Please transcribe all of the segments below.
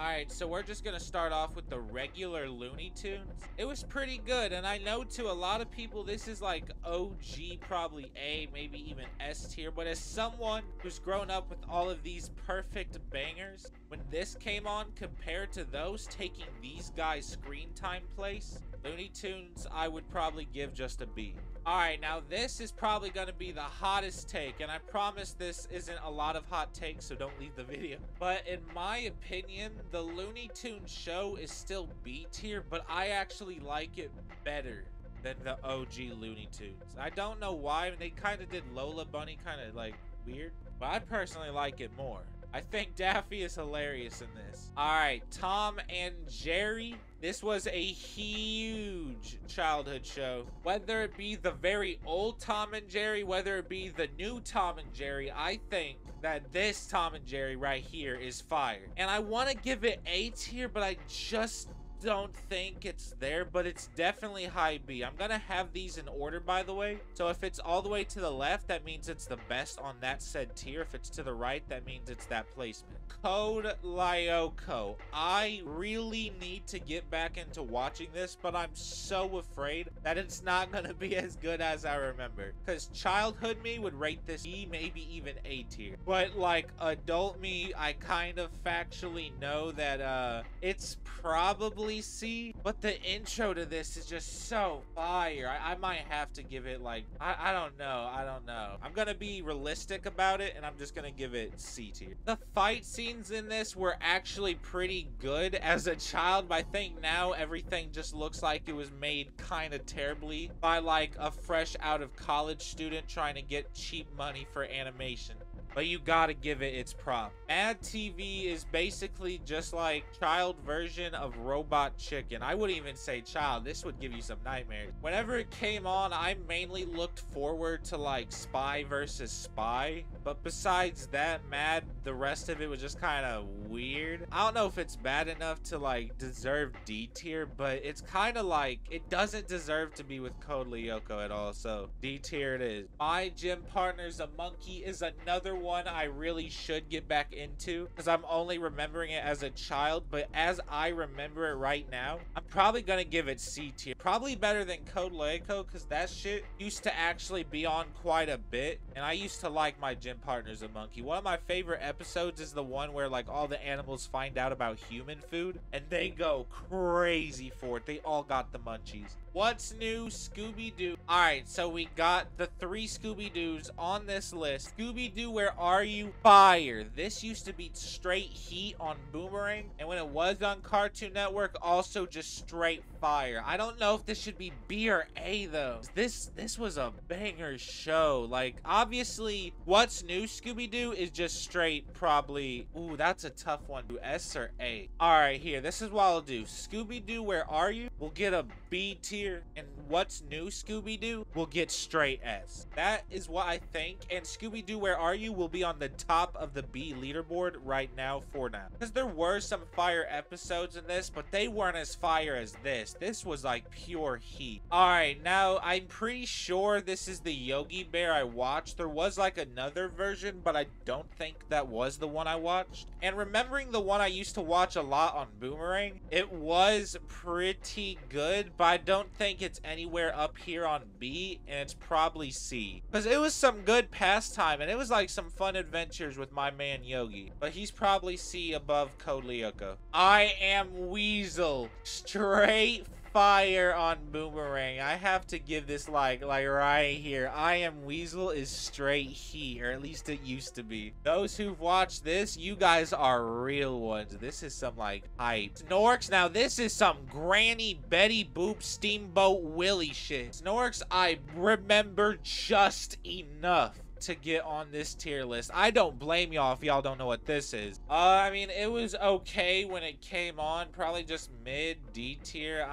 Alright, so we're just gonna start off with the regular Looney Tunes. It was pretty good, and I know to a lot of people this is like OG, probably A, maybe even S tier, but as someone who's grown up with all of these perfect bangers, when this came on compared to those taking these guys' screen time place, Looney Tunes I would probably give just a B. Alright, now this is probably gonna be the hottest take, and I promise this isn't a lot of hot takes, so don't leave the video. But in my opinion, the Looney Tunes show is still B tier, but I actually like it better than the OG Looney Tunes. I don't know why, I mean, they kind of did Lola Bunny kind of like weird, but I personally like it more. I think Daffy is hilarious in this. All right, Tom and Jerry. This was a huge childhood show. Whether it be the very old Tom and Jerry, whether it be the new Tom and Jerry, I think that this Tom and Jerry right here is fire. And I want to give it A tier, but I just don't think it's there, but it's definitely high B. I'm gonna have these in order, by the way, so if it's all the way to the left, that means it's the best on that said tier. If it's to the right, that means it's that placement. Code Lyoko. I really need to get back into watching this, but I'm so afraid that it's not gonna be as good as I remember, because childhood me would rate this E, maybe even A tier, but like adult me, I kind of factually know that it's probably C, but the intro to this is just so fire. I might have to give it like, I don't know. I don't know. I'm gonna be realistic about it, and I'm just gonna give it C tier. The fight scenes in this were actually pretty good as a child, but I think now everything just looks like it was made kind of terribly by like a fresh out of college student trying to get cheap money for animation. But you gotta give it its prop. Mad TV is basically just like child version of Robot Chicken. I wouldn't even say child. This would give you some nightmares. Whenever it came on, I mainly looked forward to like Spy versus Spy. But besides that, Mad, the rest of it was just kind of weird. I don't know if it's bad enough to like deserve D tier, but it's kind of like it doesn't deserve to be with Code Lyoko at all. So D tier it is. My Gym Partner's a Monkey is another one I really should get back into, because I'm only remembering it as a child, but as I remember it right now, I'm probably gonna give it C tier. Probably better than Code Lyoko, because that shit used to actually be on quite a bit, and I used to like My Gym Partner's a Monkey. One of my favorite episodes is the one where like all the animals find out about human food and they go crazy for it. They all got the munchies. What's New Scooby-Doo? Alright, so we got the three Scooby-Doos on this list. Scooby-Doo Where Are You? Fire. This used to be straight heat on Boomerang, and when it was on Cartoon Network, also just straight fire. I don't know if this should be B or A though. This was a banger show. Like obviously What's New Scooby-Doo is just straight probably, ooh, that's a tough one. S or A? All right, here, this is what I'll do. Scooby-Doo Where Are You? We'll get a B tier, and What's New Scooby-Doo will get straight S. That is what I think, and Scooby-Doo Where Are You will be on the top of the B leaderboard right now for now, because there were some fire episodes in this, but they weren't as fire as this. This was like pure heat. All right, now I'm pretty sure this is the Yogi Bear I watched. There was like another version, but I don't think that was the one I watched. And remembering the one I used to watch a lot on Boomerang, it was pretty good, but I don't think it's anywhere up here on B, and it's probably C, because it was some good pastime, and it was like some fun adventures with my man Yogi, but he's probably C above Code Lyoko. I Am Weasel. Straight fire on Boomerang. I have to give this like right here. I Am Weasel is straight heat, or at least it used to be. Those who've watched this, you guys are real ones. This is some like hype. Snorks, now this is some Granny Betty Boop Steamboat Willie shit. Snorks, I remember just enough to get on this tier list. I don't blame y'all if y'all don't know what this is. I mean, it was okay when it came on, probably just mid D tier.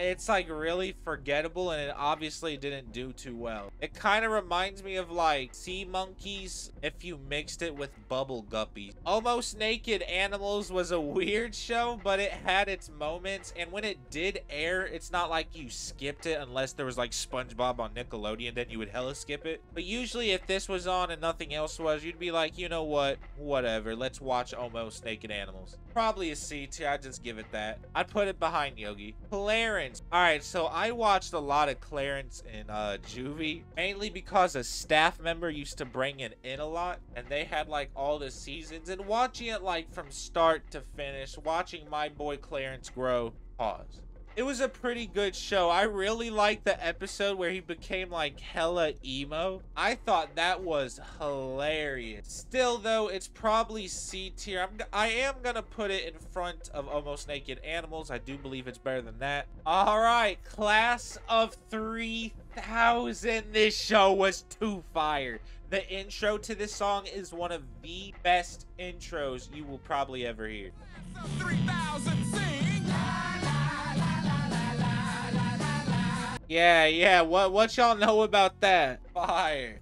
It's like really forgettable, and it obviously didn't do too well. It kind of reminds me of like Sea Monkeys if you mixed it with Bubble Guppies. Almost Naked Animals was a weird show, but it had its moments, and when it did air, it's not like you skipped it unless there was like SpongeBob on Nickelodeon, then you would hella skip it. But usually if this was was on and nothing else was, you'd be like, you know what, whatever, let's watch Almost Naked Animals. Probably a C tier, I just give it that. I'd put it behind Yogi. Clarence. Alright, so I watched a lot of Clarence in juvie, mainly because a staff member used to bring it in a lot, and they had like all the seasons, and watching it like from start to finish, watching my boy Clarence grow, pause. It was a pretty good show. I really liked the episode where he became like hella emo. I thought that was hilarious. Still though, it's probably C tier. I am gonna put it in front of Almost Naked Animals. I do believe it's better than that. All right, Class of 3000. This show was too fire. The intro to this song is one of the best intros you will probably ever hear. Class of 3000, sing. Yeah, what y'all know about that? Fire.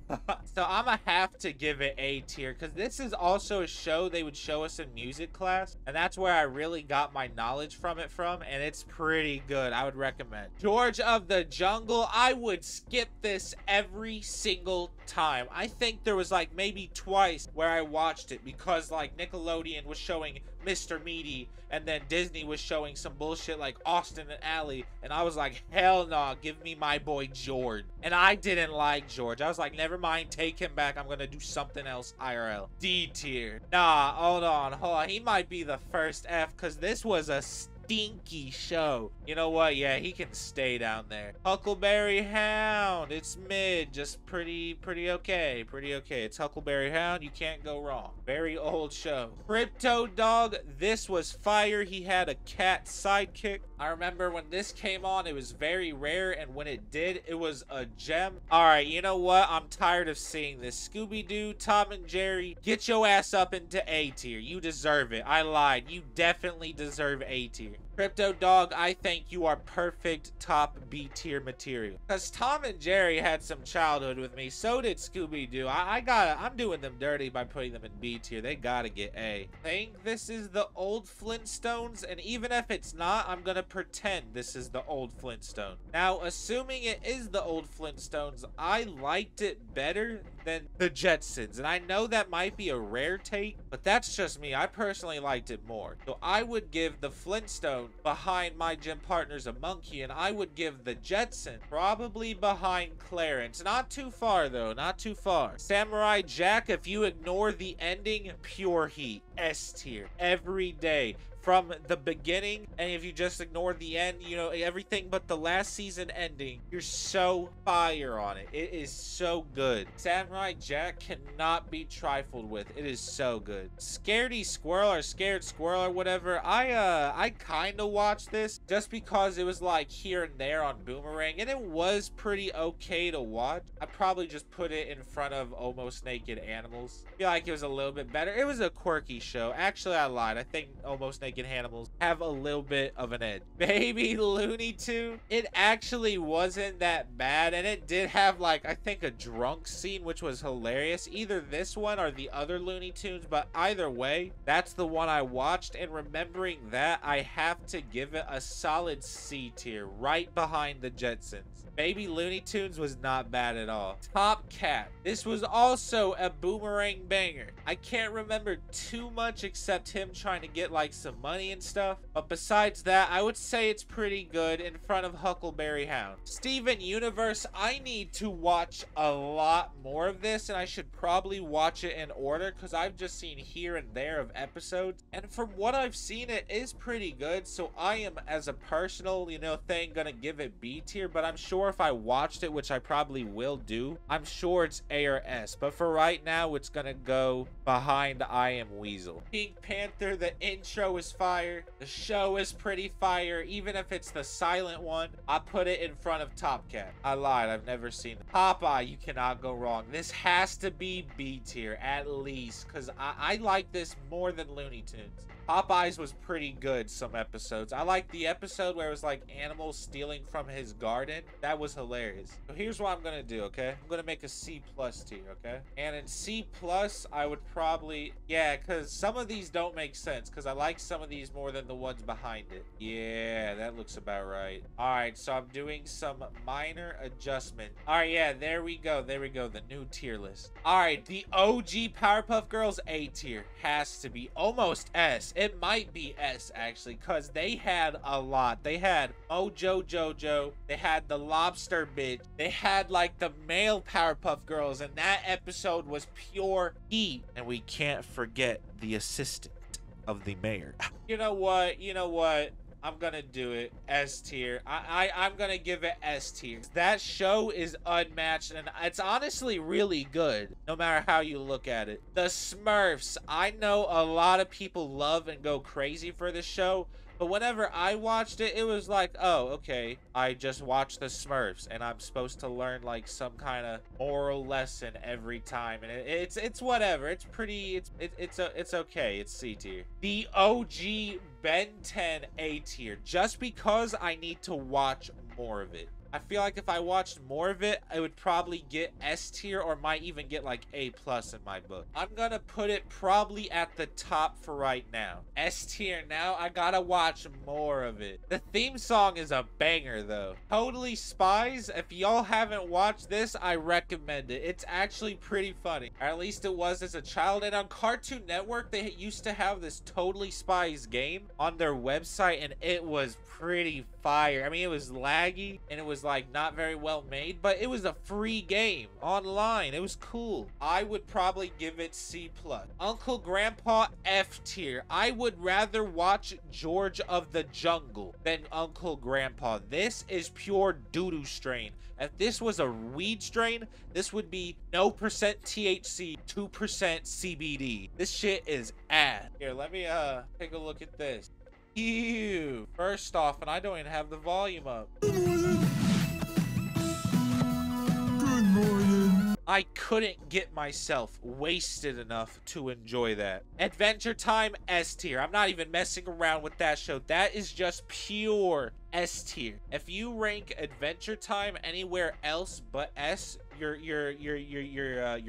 So I'ma have to give it A tier, because this is also a show they would show us in music class, and that's where I really got my knowledge from it from, and it's pretty good. I would recommend. George of the Jungle, I would skip this every single time. I think there was like maybe twice where I watched it because like Nickelodeon was showing Mr. Meaty, and then Disney was showing some bullshit like Austin and Ally, and I was like, hell nah, give me my boy George. And I didn't like George. I was like, never mind, take him back. I'm gonna do something else IRL. D tier. Nah, hold on. He might be the first F, because this was a stinky show. You know what? Yeah, he can stay down there. Huckleberry Hound. It's mid. Just pretty okay. Pretty okay. It's Huckleberry Hound. You can't go wrong. Very old show. Crypto Dog. This was fire. He had a cat sidekick. I remember when this came on, it was very rare, and when it did, it was a gem. All right, you know what? I'm tired of seeing this. Scooby-Doo, Tom and Jerry, get your ass up into A tier. You deserve it. I lied. You definitely deserve A tier. Crypto Dog, I think you are perfect top B tier material. Because Tom and Jerry had some childhood with me. So did Scooby-Doo. I'm doing them dirty by putting them in B tier. They gotta get A. I think this is the old Flintstones, and even if it's not, I'm gonna pretend this is the old Flintstones. Now, assuming it is the old Flintstones, I liked it better than the Jetsons. And I know that might be a rare take, but that's just me. I personally liked it more. So I would give the Flintstones behind My Gym Partner's a Monkey, and I would give the Jetson probably behind Clarence. Not too far though, not too far. Samurai Jack, if you ignore the ending, pure heat. S tier every day from the beginning, and if you just ignore the end, you know, everything but the last season ending, you're so fire on it. It is so good. Samurai Jack cannot be trifled with. It is so good. Scaredy Squirrel or Scared Squirrel or whatever, I kind of watched this just because it was like here and there on Boomerang, and it was pretty okay to watch. I probably just put it in front of Almost Naked Animals. I feel like it was a little bit better. It was a quirky show. Actually, I lied. I think Almost Naked Animals have a little bit of an edge. Baby Looney Tunes, it actually wasn't that bad, and it did have like I think a drunk scene, which was hilarious. Either this one or the other Looney Tunes, but either way, that's the one I watched, and remembering that, I have to give it a solid C tier, right behind the Jetsons. Baby Looney Tunes was not bad at all. Top Cat, this was also a Boomerang banger. I can't remember too much except him trying to get like some money and stuff, but besides that, I would say it's pretty good in front of Huckleberry Hound. Steven Universe, I need to watch a lot more of this, and I should probably watch it in order because I've just seen here and there of episodes, and from what I've seen, it is pretty good. So I am, as a personal, you know, thing, gonna give it B tier, but I'm sure if I watched it, which I probably will do, I'm sure it's A or S, but for right now, it's gonna go behind I Am Weasel. Pink Panther, the intro is fire. The show is pretty fire. Even if it's the silent one, I put it in front of Top Cat. I lied. I've never seen it. Popeye, you cannot go wrong. This has to be B tier at least, because I like this more than Looney Tunes. Popeyes was pretty good some episodes. I liked the episode where it was like animals stealing from his garden. That was hilarious. So here's what I'm gonna do, okay? I'm gonna make a C+ tier, okay? And in C+, I would probably, yeah, because some of these don't make sense because I like some of these more than the ones behind it. Yeah, that looks about right. All right, so I'm doing some minor adjustment. All right, yeah, there we go. There we go, the new tier list. All right, the OG Powerpuff Girls A tier has to be almost S. It might be S, actually, because they had a lot. They had Mojo Jojo. They had the Lobster Bitch. They had, like, the male Powerpuff Girls, and that episode was pure heat. And we can't forget the assistant of the mayor. You know what? You know what? I'm gonna do it. S tier. I'm gonna give it S tier. That show is unmatched, and it's honestly really good, no matter how you look at it. The Smurfs. I know a lot of people love and go crazy for this show, but whenever I watched it, it was like, oh, okay, I just watched the Smurfs, and I'm supposed to learn, like, some kind of moral lesson every time, and it's whatever. It's pretty, it's okay. It's C tier. The OG Ben 10 A tier, just because I need to watch more of it. I feel like if I watched more of it, I would probably get S tier or might even get like A+ in my book. I'm gonna put it probably at the top for right now. S tier now, I gotta watch more of it. The theme song is a banger though. Totally Spies, if y'all haven't watched this, I recommend it. It's actually pretty funny. Or at least it was as a child. And on Cartoon Network, they used to have this Totally Spies game on their website and it was pretty fire. I mean, it was laggy and it was like not very well made, but it was a free game online. It was cool. I would probably give it C+. Uncle Grandpa F tier. I would rather watch George of the Jungle than Uncle Grandpa. This is pure doo-doo strain. If this was a weed strain, this would be no % THC, 2% CBD. This shit is ass. Here, let me take a look at this. Ew. First off, and I don't even have the volume up. I couldn't get myself wasted enough to enjoy that. Adventure Time S tier. I'm not even messing around with that show. That is just pure S tier. If you rank Adventure Time anywhere else but S, you're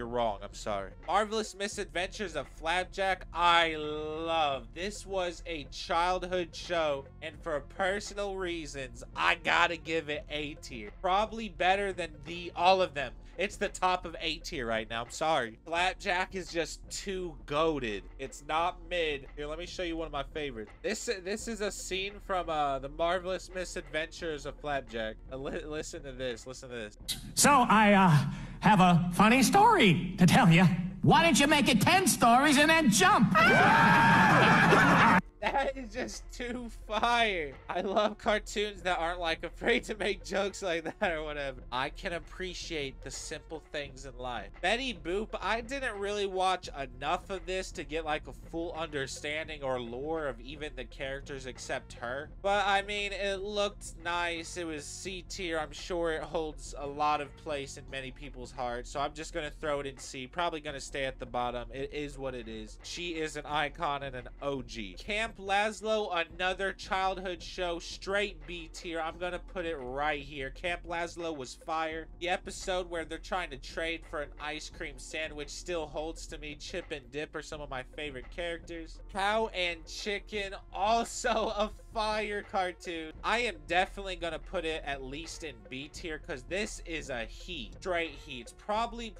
wrong. I'm sorry. Marvelous Misadventures of Flapjack. I love. This was a childhood show, and for personal reasons, I gotta give it A tier. Probably better than all of them. It's the top of A tier right now. I'm sorry. Flapjack is just too goated. It's not mid. Here, let me show you one of my favorites. This is a scene from The Marvelous Misadventures of Flapjack. Listen to this. Listen to this. So I have a funny story to tell you. Why don't you make it 10 stories and then jump? That is just too fire. I love cartoons that aren't like afraid to make jokes like that or whatever. I can appreciate the simple things in life. Betty Boop, I didn't really watch enough of this to get like a full understanding or lore of even the characters except her. But I mean, it looked nice. It was C tier. I'm sure it holds a lot of place in many people's hearts. So I'm just going to throw it in C. Probably going to stay at the bottom. It is what it is. She is an icon and an OG. Camp Lazlo, another childhood show, straight B tier. I'm gonna put it right here. Camp Lazlo was fire. The episode where they're trying to trade for an ice cream sandwich still holds to me. Chip and Dip are some of my favorite characters. Cow and Chicken, also a fire cartoon. I am definitely gonna put it at least in B tier because this is a heat, straight heat. It's probably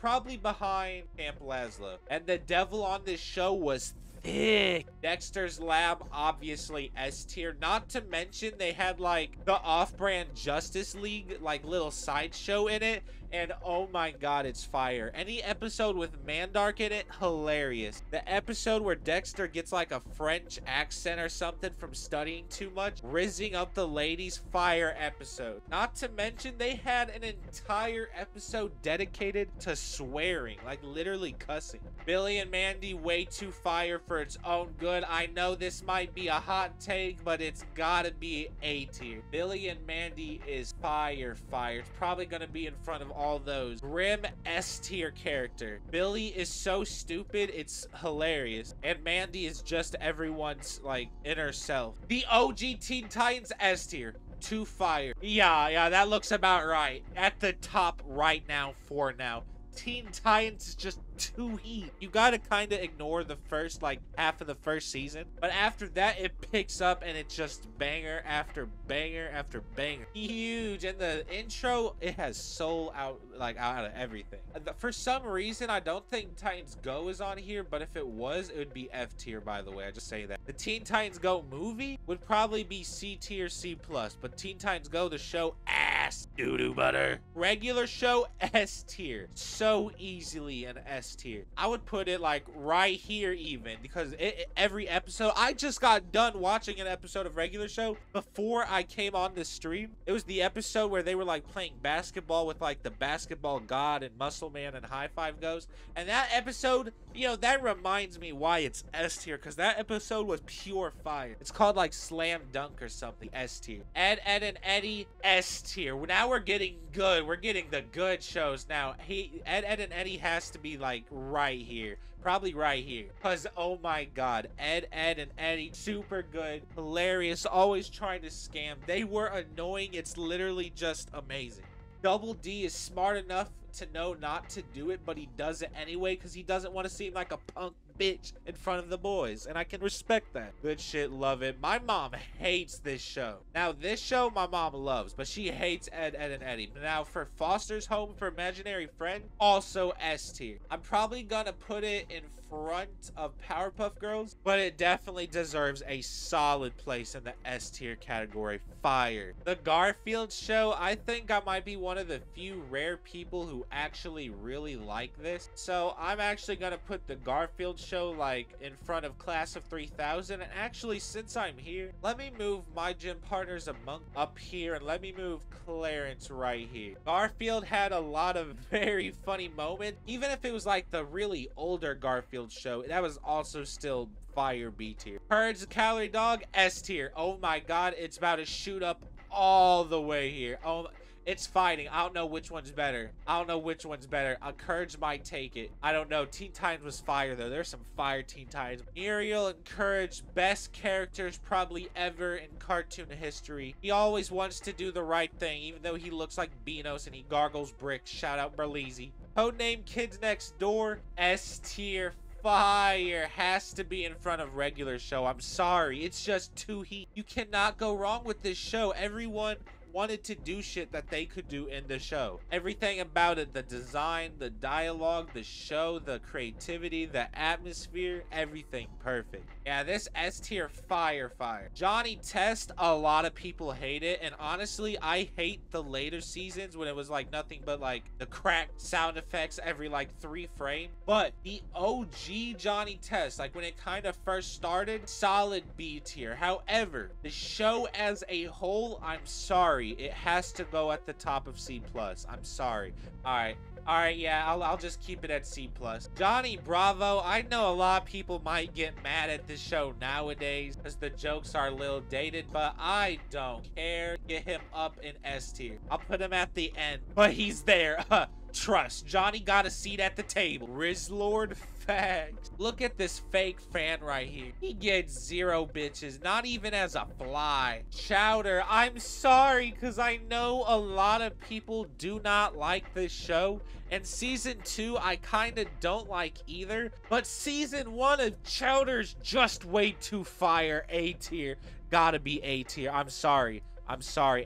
behind Camp Lazlo. And the devil on this show was thick. Dexter's Lab, obviously S tier. Not to mention they had like the off-brand Justice League like little sideshow in it. And oh my god, it's fire. Any episode with Mandark in it, hilarious. The episode where Dexter gets like a French accent or something from studying too much, rizzing up the ladies, fire episode. Not to mention they had an entire episode dedicated to swearing, like literally cussing. Billy and Mandy, way too fire for for its own good. I know this might be a hot take, but it's gotta be A tier. Billy and Mandy is fire. It's probably gonna be in front of all those. Grim, S tier character. Billy is so stupid, it's hilarious. And Mandy is just everyone's, like, inner self. The OG Teen Titans, S tier. Too fire. Yeah, that looks about right. At the top right now for now. Teen Titans is just too heat. You gotta kind of ignore the first, like, half of the first season. But after that, it picks up and it's just banger after banger after banger. Huge. And the intro, it has soul out, like, out of everything. For some reason, I don't think Titans Go is on here, but if it was, it would be F tier, by the way. I just say that. The Teen Titans Go movie would probably be C tier, C+. But Teen Titans Go, the show, ass. Doo-doo butter. Regular Show, S tier. So easily an S tier. I would put it like right here even, because every episode, I just got done watching an episode of Regular Show before I came on this stream. It was the episode where they were like playing basketball with like the basketball god and muscle man and high five goes. And that episode, you know, that reminds me why it's S tier, because that episode was pure fire. It's called like Slam Dunk or something. S tier. Ed, Edd n Eddy, S tier. Now we're getting good. We're getting the good shows now. Ed, Edd n Eddy has to be like right here. Probably right here. Because, oh my god, Ed, Edd n Eddy, super good, hilarious, always trying to scam. They were annoying. It's literally just amazing. Double D is smart enough to know not to do it, but he does it anyway because he doesn't want to seem like a punk bitch in front of the boys, and I can respect that. Good shit, love it. My mom hates this show. Now this show my mom loves, but she hates Ed, Edd n Eddy. Now for Foster's Home for Imaginary Friend, also S tier. I'm probably gonna put it in front of Powerpuff Girls, but it definitely deserves a solid place in the S tier category. Fire. The Garfield Show, I think I might be one of the few rare people who actually really like this, so I'm actually gonna put the Garfield Show like in front of Class of 3000. And actually, since I'm here, let me move My Gym Partner's a Monkey up here, and let me move Clarence right here. Garfield had a lot of very funny moments, even if it was like the really older Garfield show. That was also still fire. B tier. Purge the Calorie Dog, S tier. Oh my god, it's about to shoot up all the way here. Oh, it's fighting. I don't know which one's better. Courage might take it. I don't know. Teen Titans was fire, though. There's some fire Teen Titans. Ariel and Courage, best characters probably ever in cartoon history. He always wants to do the right thing, even though he looks like Beanos and he gargles bricks. Shout out Berlizzi. Codename Kids Next Door, S tier. Fire. Has to be in front of Regular Show. I'm sorry. It's just too heat. You cannot go wrong with this show. Everyone wanted to do shit that they could do in the show. Everything about it, the design, the dialogue, the show, the creativity, the atmosphere, everything perfect. Yeah, this S tier, fire. Johnny Test, a lot of people hate it, and honestly, I hate the later seasons when it was like nothing but like the cracked sound effects every like 3 frames. But the OG Johnny Test, like when it kind of first started, solid B tier. However, the show as a whole, I'm sorry, it has to go at the top of C+. I'm sorry. All right, yeah, I'll just keep it at C+. Johnny Bravo, I know a lot of people might get mad at this show nowadays because the jokes are a little dated, but I don't care. Get him up in S tier. I'll put him at the end, but he's there. Trust. Johnny got a seat at the table. Rizlord Fags. Look at this fake fan right here. He gets 0 bitches, not even as a fly. Chowder, I'm sorry, because I know a lot of people do not like this show. And season 2, I kind of don't like either. But season 1 of Chowder's just way too fire. A tier. Gotta be A tier. I'm sorry,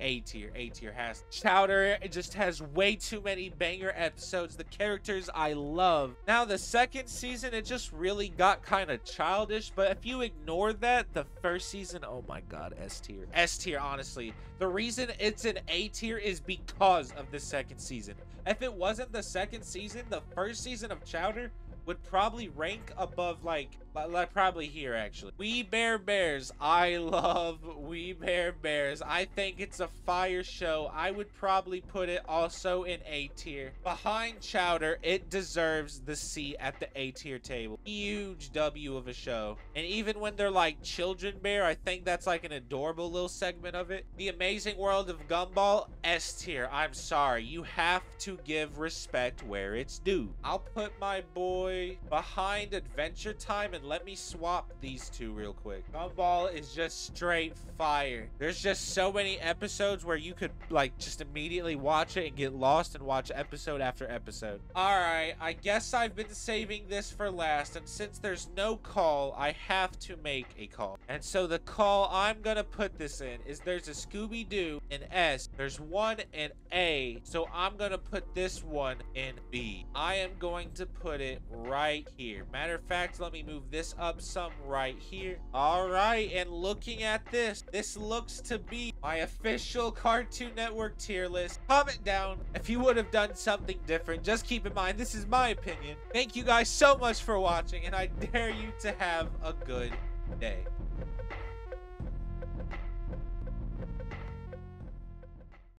A tier. A tier has. Chowder, it just has way too many banger episodes. The characters I love. Now, the second season, it just really got kind of childish. But if you ignore that, the first season, oh my god, S tier. S tier, honestly. The reason it's an A tier is because of the second season. If it wasn't the second season, the first season of Chowder would probably rank above like probably here, actually. We Bear Bears. I love We Bear Bears. I think it's a fire show. I would probably put it also in A tier. Behind Chowder, it deserves the C at the A tier table. Huge W of a show. And even when they're like Children Bear, I think that's like an adorable little segment of it. The Amazing World of Gumball, S tier. I'm sorry. You have to give respect where it's due. I'll put my boy behind Adventure Time, and let me swap these two real quick. Gumball is just straight fire. There's just so many episodes where you could like just immediately watch it and get lost and watch episode after episode. All right, I guess I've been saving this for last, and since there's no call, I have to make a call. And so the call I'm gonna put this in is there's a Scooby-Doo in S, there's one in A, so I'm gonna put this one in B. I am going to put it right here. Matter of fact, let me move this up some right here. All right, and looking at this, this looks to be my official Cartoon Network tier list. Comment down if you would have done something different. Just keep in mind, this is my opinion. Thank you guys so much for watching, and I dare you to have a good day.